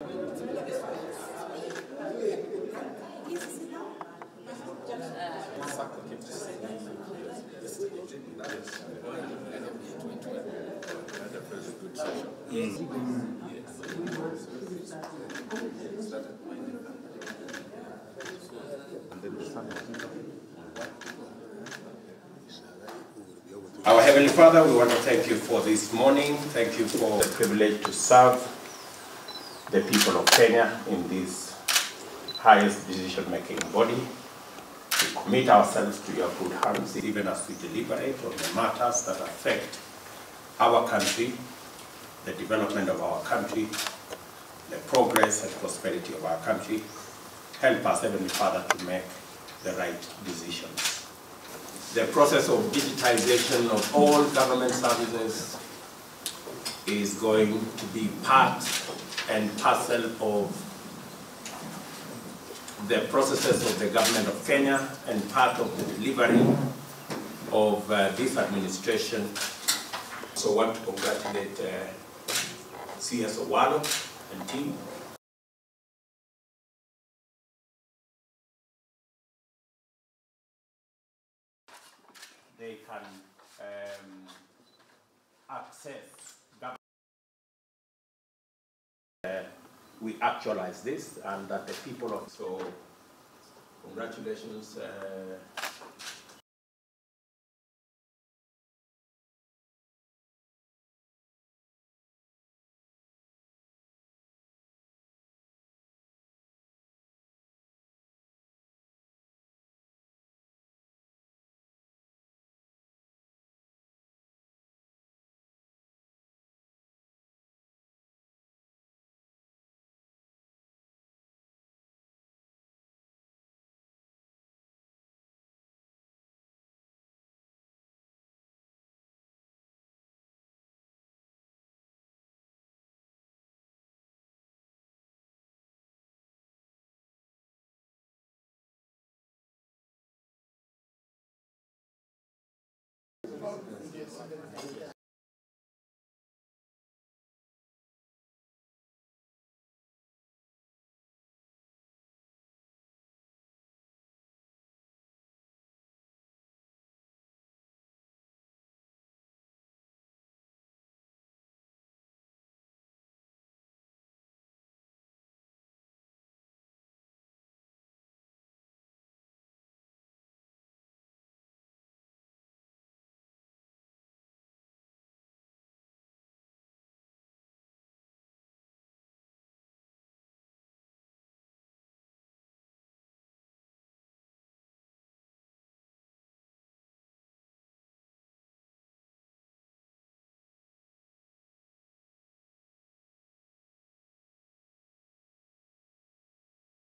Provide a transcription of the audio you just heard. Our Heavenly Father, we want to thank you for this morning. Thank you for the privilege to serve the people of Kenya in this highest decision-making body. We commit ourselves to your good hands, even as we deliberate on the matters that affect our country, the development of our country, the progress and prosperity of our country. Help us, Heavenly Father, to make the right decisions. The process of digitization of all government services is going to be part and parcel of the processes of the government of Kenya and part of the delivery of this administration. So I want to congratulate CS Owalo and team. They can access government. We actualize this, and that the people of. So, congratulations. Yes.